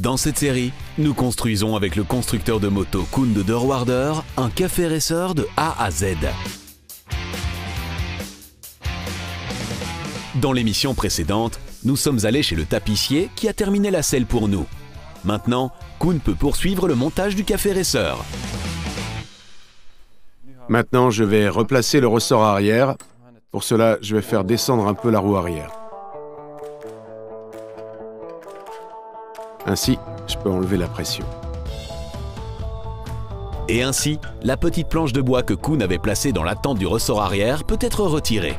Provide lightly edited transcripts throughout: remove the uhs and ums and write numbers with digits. Dans cette série, nous construisons avec le constructeur de moto Koen de Dedeurwaerder un café racer de A à Z. Dans l'émission précédente, nous sommes allés chez le tapissier qui a terminé la selle pour nous. Maintenant, Koen peut poursuivre le montage du café racer. Maintenant, je vais replacer le ressort arrière. Pour cela, je vais faire descendre un peu la roue arrière. Ainsi, je peux enlever la pression. Et ainsi, la petite planche de bois que Koen avait placée dans la tente du ressort arrière peut être retirée.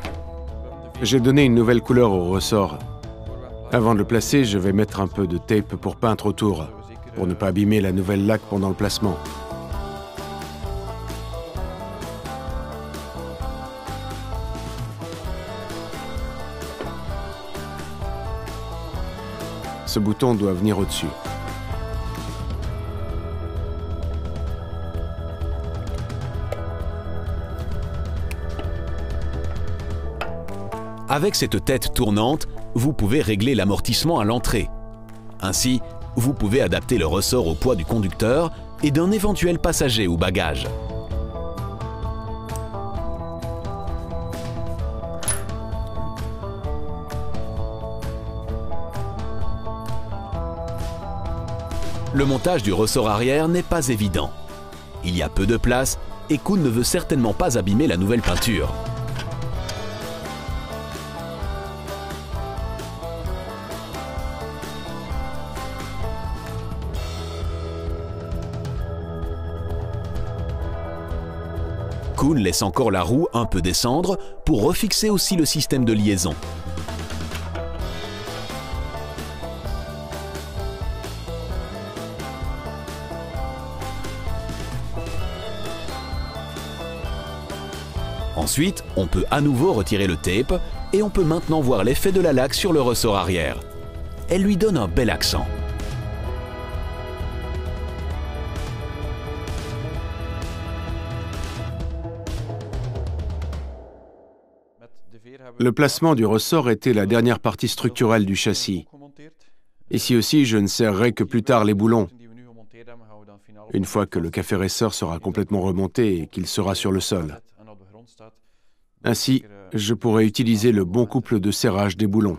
J'ai donné une nouvelle couleur au ressort. Avant de le placer, je vais mettre un peu de tape pour peindre autour, pour ne pas abîmer la nouvelle laque pendant le placement. Ce bouton doit venir au-dessus. Avec cette tête tournante, vous pouvez régler l'amortissement à l'entrée. Ainsi, vous pouvez adapter le ressort au poids du conducteur et d'un éventuel passager ou bagage. Le montage du ressort arrière n'est pas évident. Il y a peu de place et Koen ne veut certainement pas abîmer la nouvelle peinture. Koen laisse encore la roue un peu descendre pour refixer aussi le système de liaison. Ensuite, on peut à nouveau retirer le tape et on peut maintenant voir l'effet de la laque sur le ressort arrière. Elle lui donne un bel accent. Le placement du ressort était la dernière partie structurelle du châssis. Ici aussi, je ne serrerai que plus tard les boulons. Une fois que le café racer sera complètement remonté et qu'il sera sur le sol. Ainsi, je pourrai utiliser le bon couple de serrage des boulons.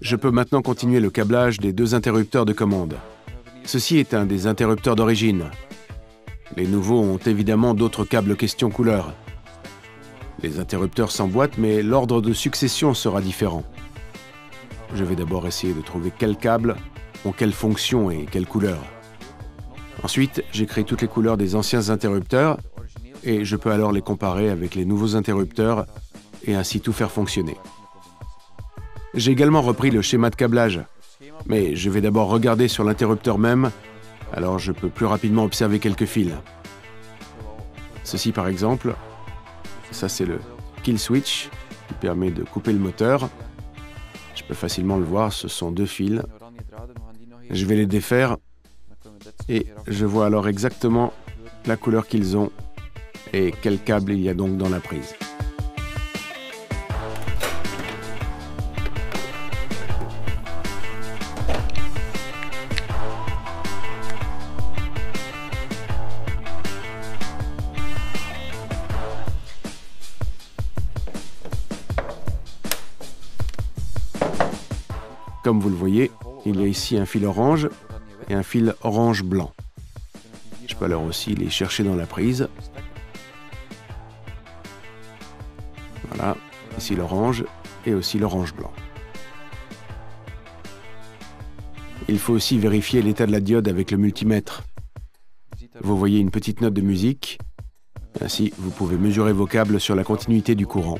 Je peux maintenant continuer le câblage des deux interrupteurs de commande. Ceci est un des interrupteurs d'origine. Les nouveaux ont évidemment d'autres câbles question couleur. Les interrupteurs s'emboîtent, mais l'ordre de succession sera différent. Je vais d'abord essayer de trouver quel câble ont quelle fonction et quelle couleur. Ensuite, j'écris toutes les couleurs des anciens interrupteurs et je peux alors les comparer avec les nouveaux interrupteurs et ainsi tout faire fonctionner. J'ai également repris le schéma de câblage, mais je vais d'abord regarder sur l'interrupteur même, alors je peux plus rapidement observer quelques fils. Ceci par exemple, ça c'est le kill switch qui permet de couper le moteur. Je peux facilement le voir, ce sont deux fils. Je vais les défaire. Et je vois alors exactement la couleur qu'ils ont et quel câble il y a donc dans la prise. Comme vous le voyez, il y a ici un fil orange et un fil orange-blanc. Je peux alors aussi les chercher dans la prise. Voilà, ici l'orange et aussi l'orange-blanc. Il faut aussi vérifier l'état de la diode avec le multimètre. Vous voyez une petite note de musique. Ainsi, vous pouvez mesurer vos câbles sur la continuité du courant.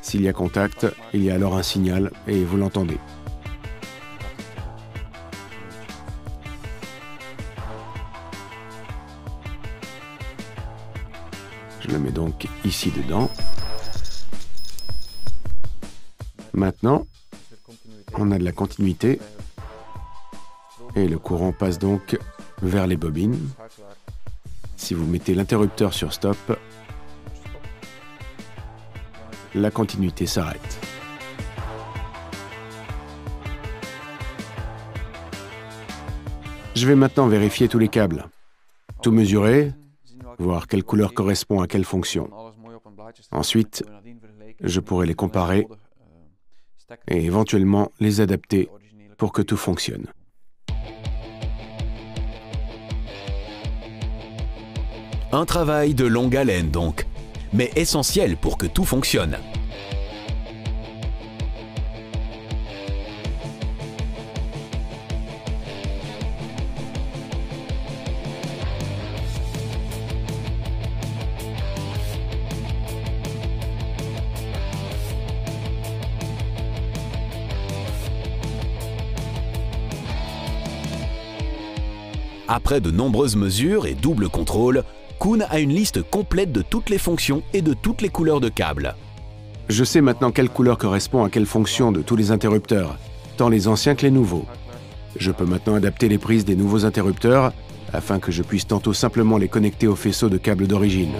S'il y a contact, il y a alors un signal et vous l'entendez. Je le mets donc ici dedans. Maintenant, on a de la continuité et le courant passe donc vers les bobines. Si vous mettez l'interrupteur sur stop, la continuité s'arrête. Je vais maintenant vérifier tous les câbles, tout mesurer, voir quelle couleur correspond à quelle fonction. Ensuite, je pourrai les comparer et éventuellement les adapter pour que tout fonctionne. Un travail de longue haleine donc, mais essentiel pour que tout fonctionne. Après de nombreuses mesures et doubles contrôles, Koen a une liste complète de toutes les fonctions et de toutes les couleurs de câbles. Je sais maintenant quelle couleur correspond à quelle fonction de tous les interrupteurs, tant les anciens que les nouveaux. Je peux maintenant adapter les prises des nouveaux interrupteurs afin que je puisse tantôt simplement les connecter au faisceau de câbles d'origine.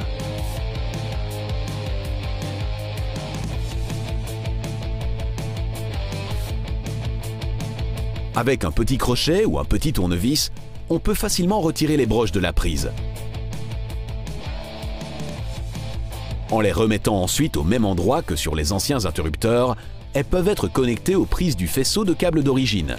Avec un petit crochet ou un petit tournevis, on peut facilement retirer les broches de la prise, en les remettant ensuite au même endroit que sur les anciens interrupteurs. Elles peuvent être connectées aux prises du faisceau de câbles d'origine.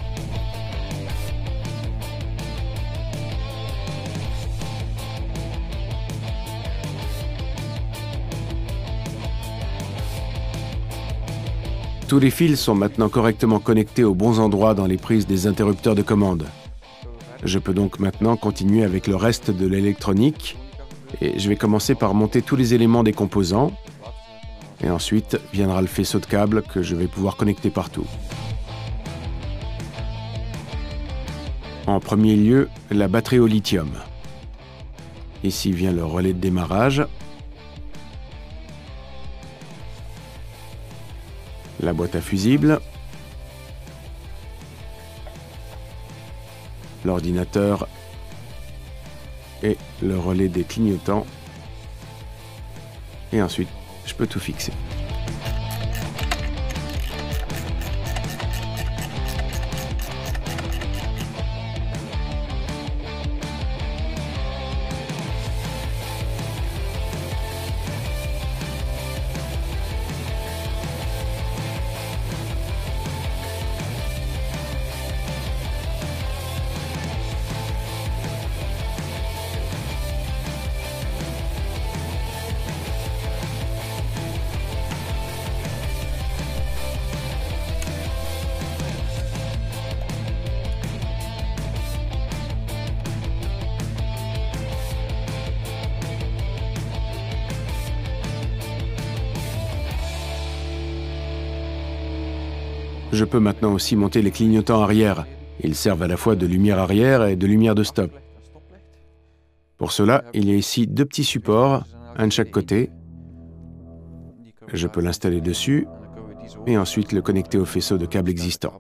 Tous les fils sont maintenant correctement connectés aux bons endroits dans les prises des interrupteurs de commande. Je peux donc maintenant continuer avec le reste de l'électronique et je vais commencer par monter tous les éléments des composants et ensuite viendra le faisceau de câbles que je vais pouvoir connecter partout. En premier lieu, la batterie au lithium. Ici vient le relais de démarrage, la boîte à fusibles, l'ordinateur et le relais des clignotants. Et ensuite, je peux tout fixer. Je peux maintenant aussi monter les clignotants arrière. Ils servent à la fois de lumière arrière et de lumière de stop. Pour cela, il y a ici deux petits supports, un de chaque côté. Je peux l'installer dessus et ensuite le connecter au faisceau de câbles existant.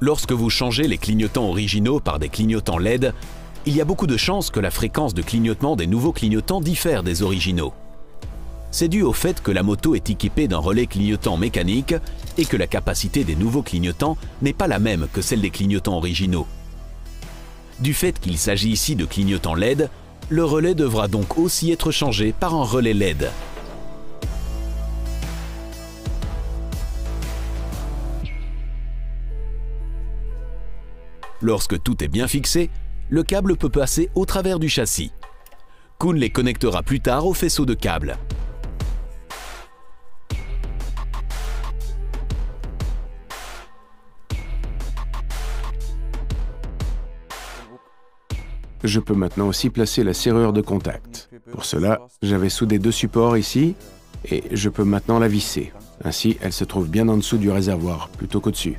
Lorsque vous changez les clignotants originaux par des clignotants LED, il y a beaucoup de chances que la fréquence de clignotement des nouveaux clignotants diffère des originaux. C'est dû au fait que la moto est équipée d'un relais clignotant mécanique et que la capacité des nouveaux clignotants n'est pas la même que celle des clignotants originaux. Du fait qu'il s'agit ici de clignotants LED, le relais devra donc aussi être changé par un relais LED. Lorsque tout est bien fixé, le câble peut passer au travers du châssis. Koen les connectera plus tard au faisceau de câbles. Je peux maintenant aussi placer la serrure de contact. Pour cela, j'avais soudé deux supports ici et je peux maintenant la visser. Ainsi, elle se trouve bien en dessous du réservoir plutôt qu'au-dessus.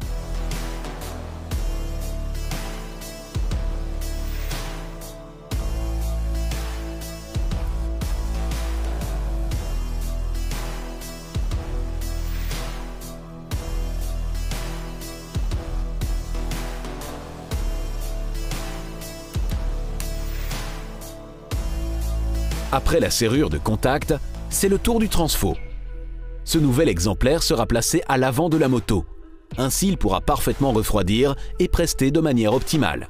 Après la serrure de contact, c'est le tour du transfo. Ce nouvel exemplaire sera placé à l'avant de la moto. Ainsi, il pourra parfaitement refroidir et prester de manière optimale.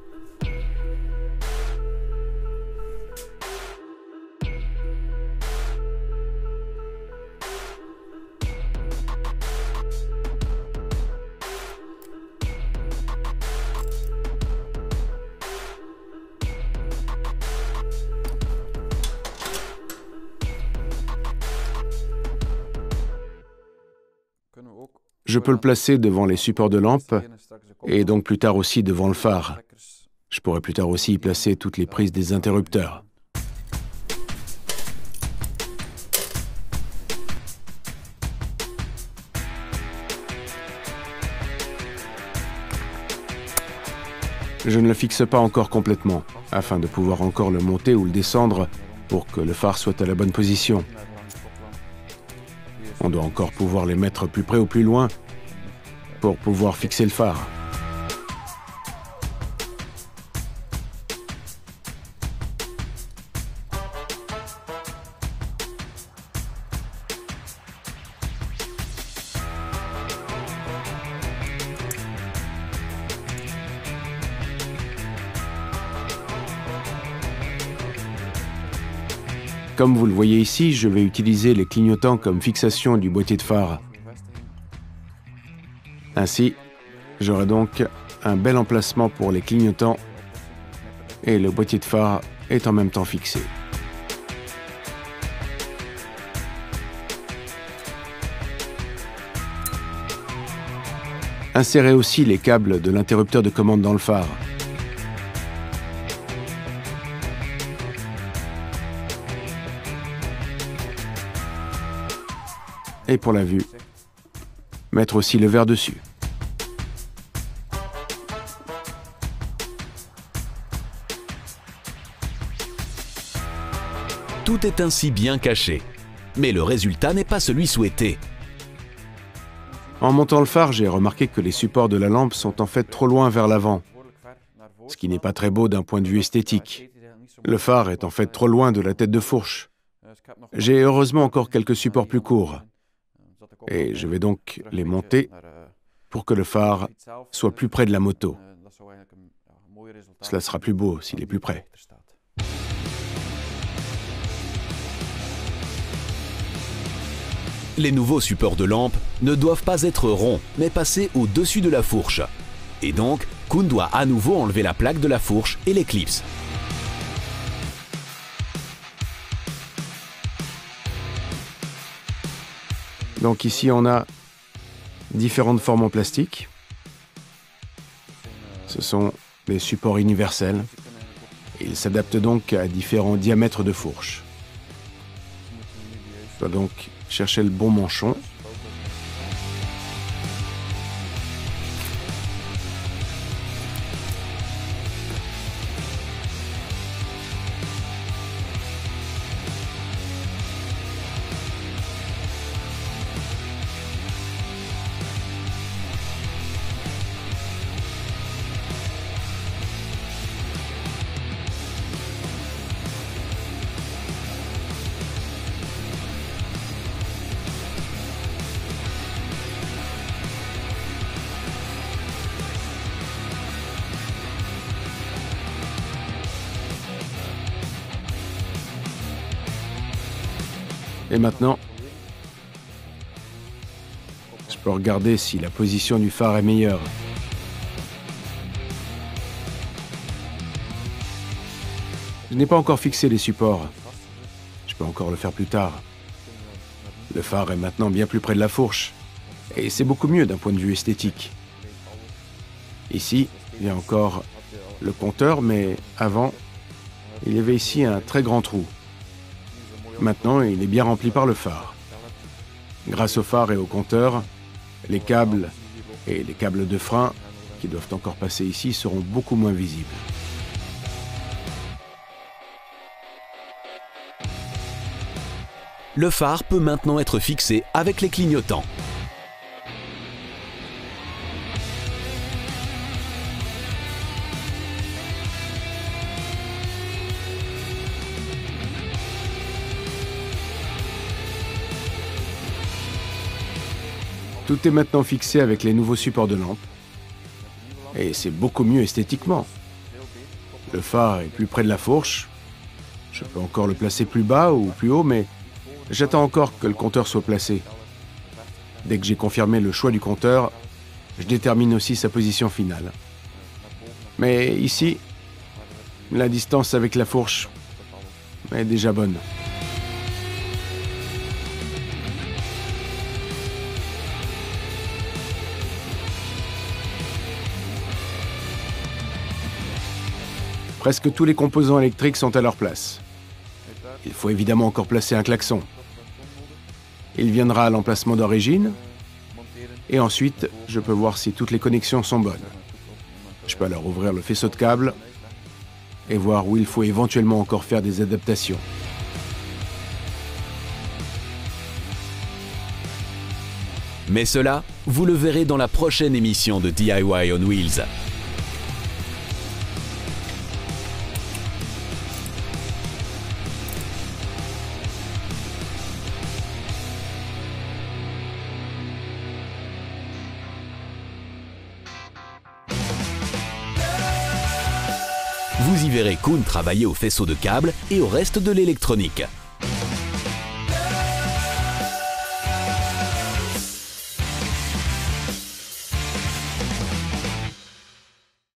Je peux le placer devant les supports de lampe et donc plus tard aussi devant le phare. Je pourrais plus tard aussi y placer toutes les prises des interrupteurs. Je ne le fixe pas encore complètement, afin de pouvoir encore le monter ou le descendre pour que le phare soit à la bonne position. On doit encore pouvoir les mettre plus près ou plus loin pour pouvoir fixer le phare. Comme vous le voyez ici, je vais utiliser les clignotants comme fixation du boîtier de phare. Ainsi, j'aurai donc un bel emplacement pour les clignotants et le boîtier de phare est en même temps fixé. Insérez aussi les câbles de l'interrupteur de commande dans le phare. Et pour la vue, mettre aussi le verre dessus. Tout est ainsi bien caché, mais le résultat n'est pas celui souhaité. En montant le phare, j'ai remarqué que les supports de la lampe sont en fait trop loin vers l'avant, ce qui n'est pas très beau d'un point de vue esthétique. Le phare est en fait trop loin de la tête de fourche. J'ai heureusement encore quelques supports plus courts. Et je vais donc les monter pour que le phare soit plus près de la moto. Cela sera plus beau s'il est plus près. Les nouveaux supports de lampe ne doivent pas être ronds, mais passer au-dessus de la fourche. Et donc, Koen doit à nouveau enlever la plaque de la fourche et l'éclipse. Donc ici, on a différentes formes en plastique. Ce sont des supports universels. Ils s'adaptent donc à différents diamètres de fourche. On doit donc chercher le bon manchon. Et maintenant, je peux regarder si la position du phare est meilleure. Je n'ai pas encore fixé les supports. Je peux encore le faire plus tard. Le phare est maintenant bien plus près de la fourche. Et c'est beaucoup mieux d'un point de vue esthétique. Ici, il y a encore le compteur, mais avant, il y avait ici un très grand trou. Maintenant, il est bien rempli par le phare. Grâce au phare et au compteur, les câbles et les câbles de frein qui doivent encore passer ici seront beaucoup moins visibles. Le phare peut maintenant être fixé avec les clignotants. Tout est maintenant fixé avec les nouveaux supports de lampe. Et c'est beaucoup mieux esthétiquement. Le phare est plus près de la fourche. Je peux encore le placer plus bas ou plus haut, mais j'attends encore que le compteur soit placé. Dès que j'ai confirmé le choix du compteur, je détermine aussi sa position finale. Mais ici, la distance avec la fourche est déjà bonne. Presque tous les composants électriques sont à leur place. Il faut évidemment encore placer un klaxon. Il viendra à l'emplacement d'origine, et ensuite, je peux voir si toutes les connexions sont bonnes. Je peux alors ouvrir le faisceau de câble et voir où il faut éventuellement encore faire des adaptations. Mais cela, vous le verrez dans la prochaine émission de DIY on Wheels. Vous y verrez Koen travailler au faisceau de câbles et au reste de l'électronique.